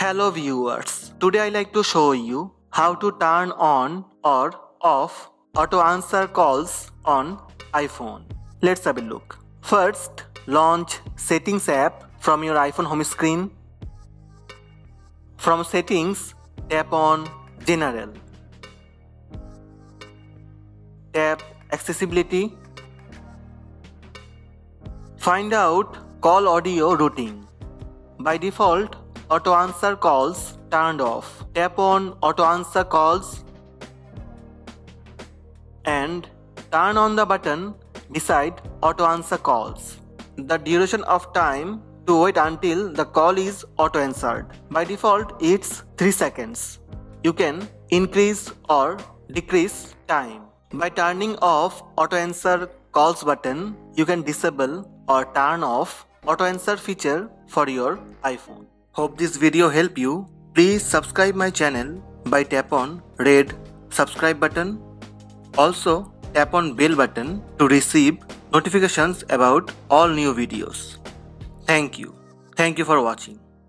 Hello viewers, today I like to show you how to turn on or off auto answer calls on iPhone. Let's have a look. First, launch Settings app from your iPhone home screen. From Settings, tap on General. Tap Accessibility. Find out Call Audio Routing. By default, Auto Answer Calls turned off. Tap on Auto Answer Calls and turn on the button beside Auto Answer Calls. The duration of time to wait until the call is auto answered. By default, it's 3 seconds. You can increase or decrease time. By turning off Auto Answer Calls button, you can disable or turn off Auto Answer feature for your iPhone. Hope this video helped you. Please subscribe my channel by tap on red subscribe button. Also tap on bell button to receive notifications about all new videos. Thank you. Thank you for watching.